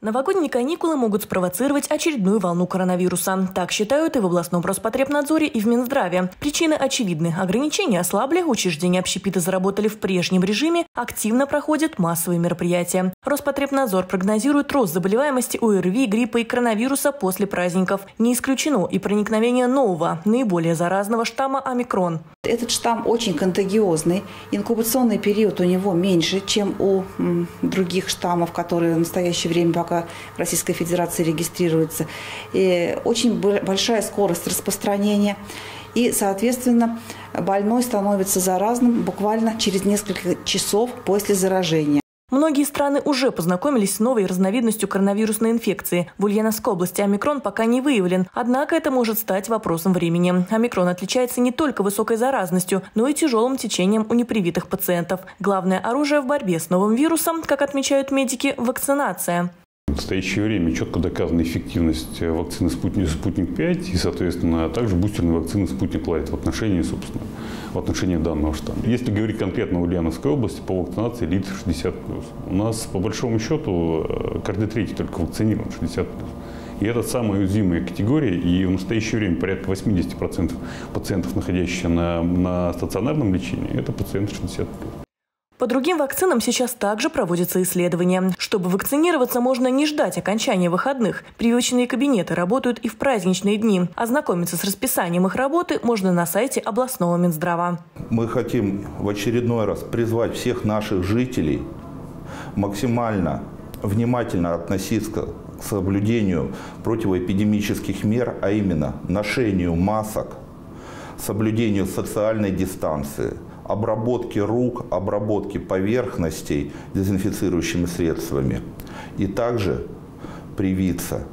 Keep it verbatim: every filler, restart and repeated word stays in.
Новогодние каникулы могут спровоцировать очередную волну коронавируса. Так считают и в областном Роспотребнадзоре, и в Минздраве. Причины очевидны. Ограничения ослабли, учреждения общепита заработали в прежнем режиме, активно проходят массовые мероприятия. Роспотребнадзор прогнозирует рост заболеваемости ОРВИ, гриппа и коронавируса после праздников. Не исключено и проникновение нового, наиболее заразного штамма «Омикрон». Этот штамм очень контагиозный. Инкубационный период у него меньше, чем у других штаммов, которые в настоящее время пока в Российской Федерации регистрируется. И очень большая скорость распространения. И, соответственно, больной становится заразным буквально через несколько часов после заражения. Многие страны уже познакомились с новой разновидностью коронавирусной инфекции. В Ульяновской области омикрон пока не выявлен, однако это может стать вопросом времени. Омикрон отличается не только высокой заразностью, но и тяжелым течением у непривитых пациентов. Главное оружие в борьбе с новым вирусом, как отмечают медики, вакцинация. В настоящее время четко доказана эффективность вакцины «Спутник пять» и, соответственно, также бустерной вакцины «Спутник Лайт» в отношении, собственно, в отношении данного штамма. Если говорить конкретно о Ульяновской области, по вакцинации элит шестьдесят плюс. У нас, по большому счету, каждый третий только вакцинирован шестьдесят плюс. И это самая уязвимая категория, и в настоящее время порядка восьмидесяти процентов пациентов, находящихся на, на стационарном лечении, это пациенты шестьдесят плюс. По другим вакцинам сейчас также проводятся исследования. Чтобы вакцинироваться, можно не ждать окончания выходных. Прививочные кабинеты работают и в праздничные дни. Ознакомиться с расписанием их работы можно на сайте областного Минздрава. Мы хотим в очередной раз призвать всех наших жителей максимально внимательно относиться к соблюдению противоэпидемических мер, а именно ношению масок, соблюдению социальной дистанции, обработки рук, обработки поверхностей дезинфицирующими средствами и также привиться.